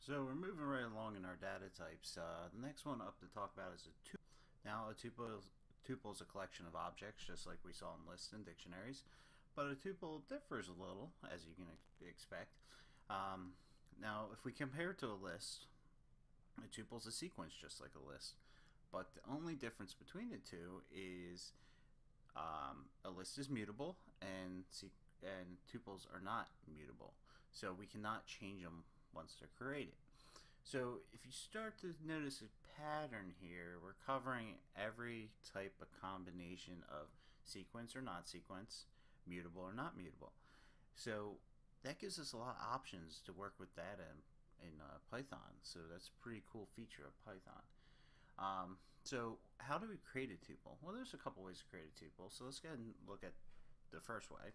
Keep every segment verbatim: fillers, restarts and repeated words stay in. So we're moving right along in our data types. Uh, the next one up to talk about is a tuple. Now a tuple, tuple is a collection of objects, just like we saw in lists and dictionaries, but a tuple differs a little, as you can expect. Um, now if we compare to a list, a tuple is a sequence just like a list, but the only difference between the two is um, a list is mutable and, and tuples are not mutable, so we cannot change them once they're created. So if you start to notice a pattern here, we're covering every type of combination of sequence or not sequence, mutable or not mutable. So that gives us a lot of options to work with data in, in uh, Python. So that's a pretty cool feature of Python. Um, so how do we create a tuple? Well, there's a couple ways to create a tuple. So let's go ahead and look at the first way.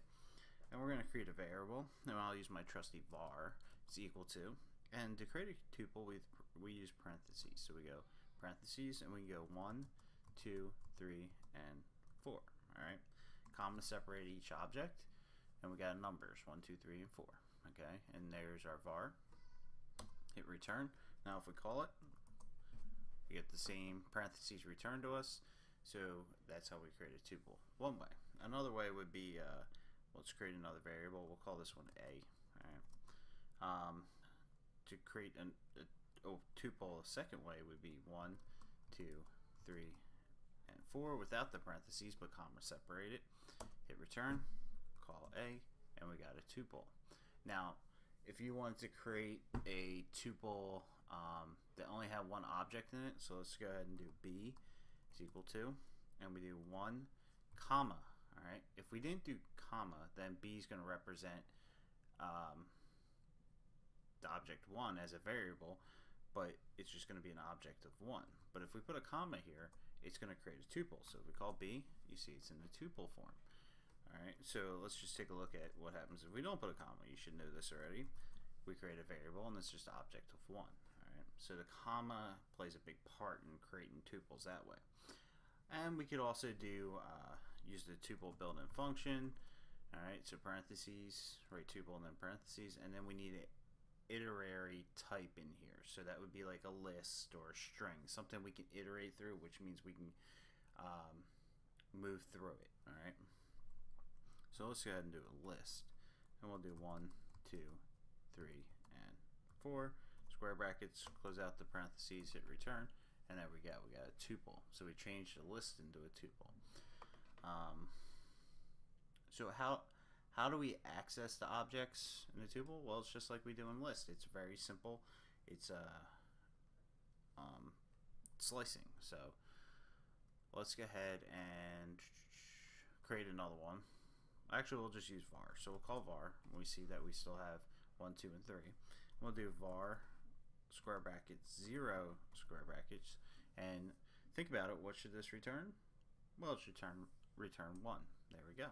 And we're going to create a variable, and I'll use my trusty var. It's equal to, and to create a tuple we we use parentheses. So we go parentheses, and we go one, two, three, and four. All right, comma separate each object, and we got numbers one, two, three, and four. Okay, and there's our var. Hit return. Now if we call it, we get the same parentheses returned to us. So that's how we create a tuple. One way. Another way would be. Uh, Let's create another variable. We'll call this one A. All right. Um, to create an, a, a tuple, a second way would be one, two, three, and four without the parentheses, but comma separated. Hit return, call A, and we got a tuple. Now, if you wanted to create a tuple um, that only had one object in it, so let's go ahead and do B is equal to, and we do one, comma. All right. If we didn't do comma, then B is going to represent um, the object one as a variable, but it's just going to be an object of one. But if we put a comma here, it's going to create a tuple. So if we call B, you see it's in the tuple form. All right. So let's just take a look at what happens if we don't put a comma. You should know this already. We create a variable, and it's just an object of one. All right. So the comma plays a big part in creating tuples that way. And we could also do uh, use the tuple built-in function. All right, so parentheses, right, tuple and then parentheses, and then we need an iterary type in here. So that would be like a list or a string, something we can iterate through, which means we can um, move through it. All right. So let's go ahead and do a list, and we'll do one, two, three, and four. Square brackets, close out the parentheses, hit return. And there we go, we got a tuple. So we changed a list into a tuple. Um, so how how do we access the objects in a tuple? Well, it's just like we do in list. It's very simple. It's uh, um, slicing. So let's go ahead and create another one. Actually, we'll just use var. So we'll call var. We see that we still have one, two, and three. We'll do var square brackets zero square brackets, and think about it, what should this return? Well, it should return return one. There we go.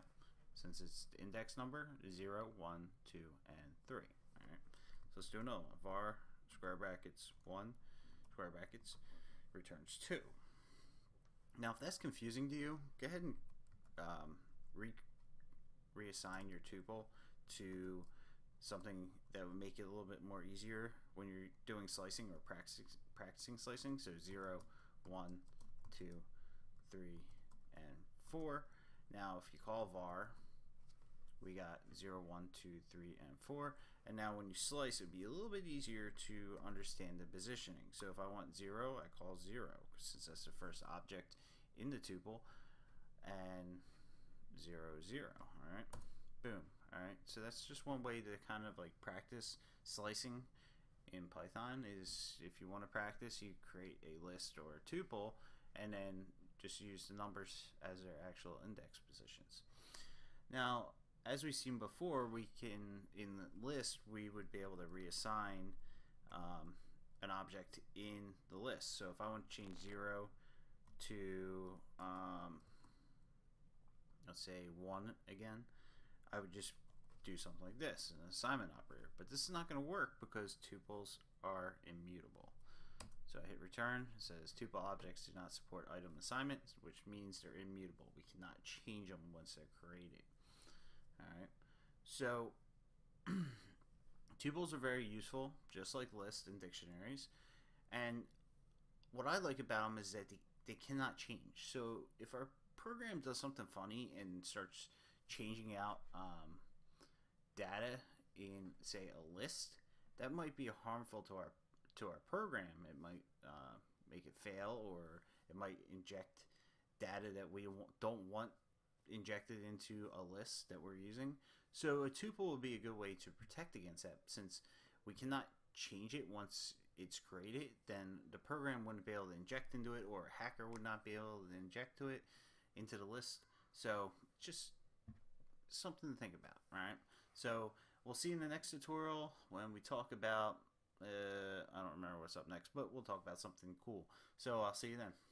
Since it's the index number zero, one, two, and three. All right. So let's do another one. Var square brackets one square brackets returns two. Now, if that's confusing to you, go ahead and um, re reassign your tuple to something that would make it a little bit more easier when you're doing slicing or practicing, practicing slicing. So zero, one, two, three, and four. Now if you call var, we got zero, one, two, three, and four. And now when you slice, it'd be a little bit easier to understand the positioning. So if I want zero, I call zero, since that's the first object in the tuple, and zero, zero, all right? Boom. All right, so that's just one way to kind of like practice slicing in Python. Is if you want to practice, you create a list or a tuple and then just use the numbers as their actual index positions. Now, as we've seen before, we can, in the list, we would be able to reassign um, an object in the list. So if I want to change zero to, um, let's say one again, I would just do something like this, an assignment operator. But this is not going to work because tuples are immutable. So I hit return. It says tuple objects do not support item assignments, which means they're immutable. We cannot change them once they're created. All right. So Tuples are very useful, just like lists and dictionaries. And what I like about them is that they, they cannot change. So if our program does something funny and starts changing out um, data in, say, a list, that might be harmful to our to our program. It might uh, make it fail, or it might inject data that we don't want injected into a list that we're using. So a tuple would be a good way to protect against that. Since we cannot change it once it's created, then the program wouldn't be able to inject into it, or a hacker would not be able to inject to it into the list. So just something to think about, right? So we'll see in the next tutorial when we talk about, uh, I don't remember what's up next, but we'll talk about something cool. So I'll see you then.